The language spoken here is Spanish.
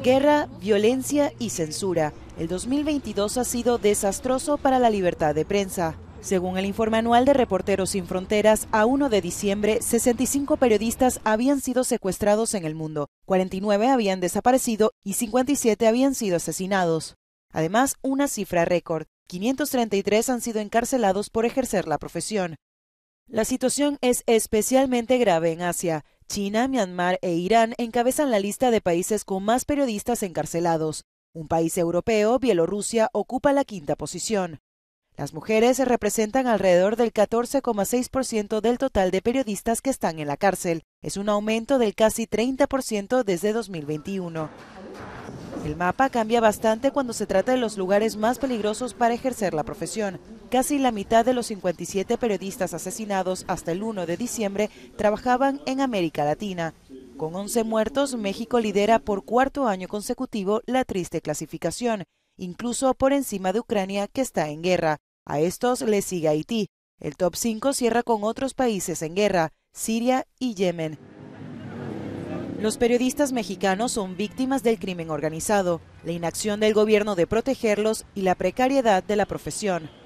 Guerra, violencia y censura. El 2022 ha sido desastroso para la libertad de prensa. Según el informe anual de Reporteros Sin Fronteras, a 1 de diciembre, 65 periodistas habían sido secuestrados en el mundo, 49 habían desaparecido y 57 habían sido asesinados. Además, una cifra récord, 533 han sido encarcelados por ejercer la profesión. La situación es especialmente grave en Asia. China, Myanmar e Irán encabezan la lista de países con más periodistas encarcelados. Un país europeo, Bielorrusia, ocupa la quinta posición. Las mujeres representan alrededor del 14,6% del total de periodistas que están en la cárcel. Es un aumento del casi 30% desde 2021. El mapa cambia bastante cuando se trata de los lugares más peligrosos para ejercer la profesión. Casi la mitad de los 57 periodistas asesinados hasta el 1 de diciembre trabajaban en América Latina. Con 11 muertos, México lidera por cuarto año consecutivo la triste clasificación, incluso por encima de Ucrania, que está en guerra. A estos le sigue Haití. El top 5 cierra con otros países en guerra, Siria y Yemen. Los periodistas mexicanos son víctimas del crimen organizado, la inacción del gobierno de protegerlos y la precariedad de la profesión.